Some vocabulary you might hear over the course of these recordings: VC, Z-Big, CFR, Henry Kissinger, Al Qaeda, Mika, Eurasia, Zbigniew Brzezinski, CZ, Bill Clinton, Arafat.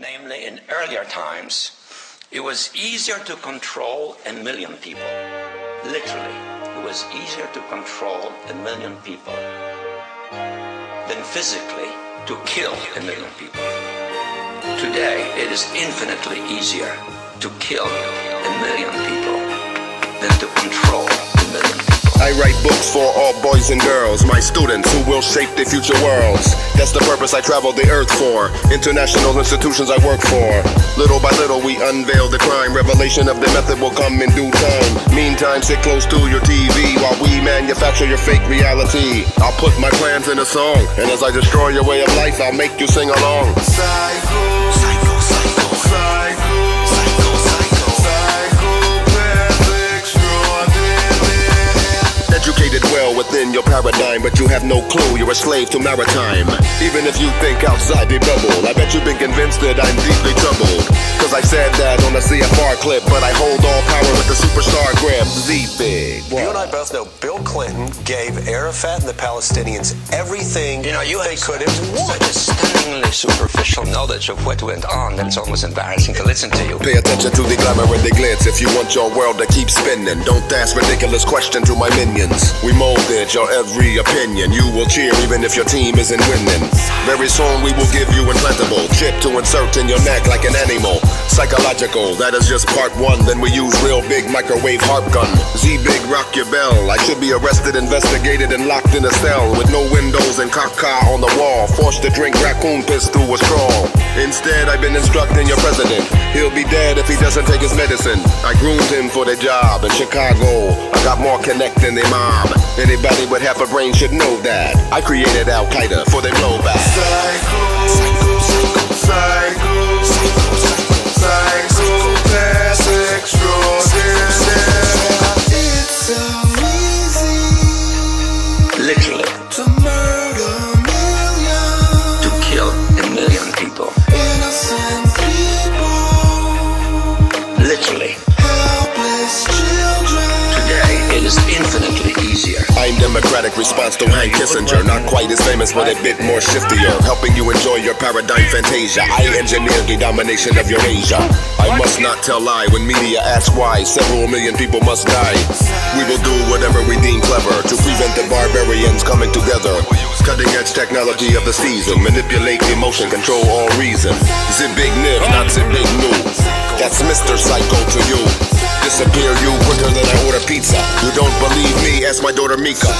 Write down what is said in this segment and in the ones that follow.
Namely, in earlier times, it was easier to control 1 million people. Literally, it was easier to control 1 million people than physically to kill 1 million people. Today, it is infinitely easier to kill 1 million people than to control 1 million people. I write books for all boys and girls, my students who will shape the future worlds. That's the purpose I travel the earth for, international institutions I work for. Little by little we unveil the crime, revelation of the method will come in due time. Meantime, sit close to your TV while we manufacture your fake reality. I'll put my plans in a song, and as I destroy your way of life, I'll make you sing along. Psycho, psycho, psycho, psycho. Educated well within your paradigm, but you have no clue you're a slave to maritime. Even if you think outside the bubble, I bet you've been convinced that I'm deeply troubled. Cause I said that on a CFR clip, but I hold all power with the superstar grip. Z-Big. You and I both know Bill Clinton gave Arafat and the Palestinians everything they could have wanted. Such a stunningly superficial knowledge of what went on that it's almost embarrassing to listen to you. Pay attention to the glamour and the glitz if you want your world to keep spinning. Don't ask ridiculous questions to my minions. We molded your every opinion. You will cheer even if your team isn't winning. Very soon we will give you implantable chip to insert in your neck like an animal. Psychological, that is just part one. Then we use real big microwave harp gun. Z-Big, rock your bell. I should be arrested, investigated, and locked in a cell with no windows and caca on the wall, forced to drink raccoon piss through a straw. Instead, I've been instructing your president. He'll be dead if he doesn't take his medicine. I groomed him for the job in Chicago. I got more connect than they might. Anybody with half a brain should know that I created Al Qaeda for their blowback. Psycho, psycho, psycho, psycho, psychopath extraordinaire. It's so easy, literally, to murder a million, to kill 1 million people, innocent people, literally, helpless children. Today it is infinitely easier. I'm democratic response to Henry Kissinger, not quite as famous but a bit more shiftier, helping you enjoy your paradigm fantasia. I engineered the domination of Eurasia. I must not tell lie when media asks why several million people must die. We will do whatever we deem clever to prevent the barbarians coming together. Cutting edge technology of the season, manipulate emotion, control all reason. Zbigniew, not Zbigniew. That's Mr. Psycho to you. Disappear you quicker than I order pizza. You don't believe me? Ask my daughter Mika.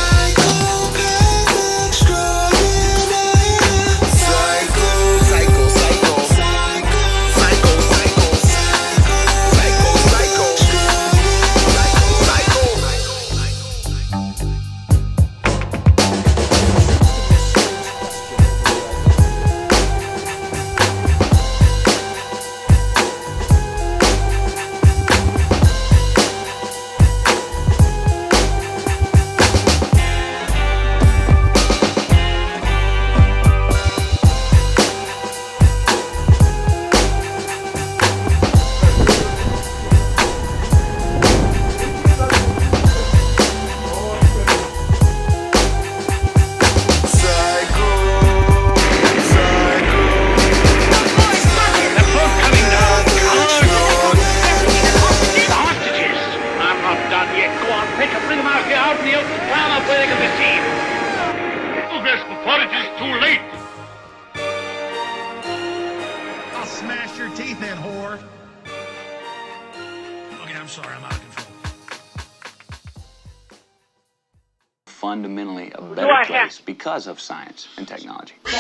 Fundamentally a better place because of science and technology.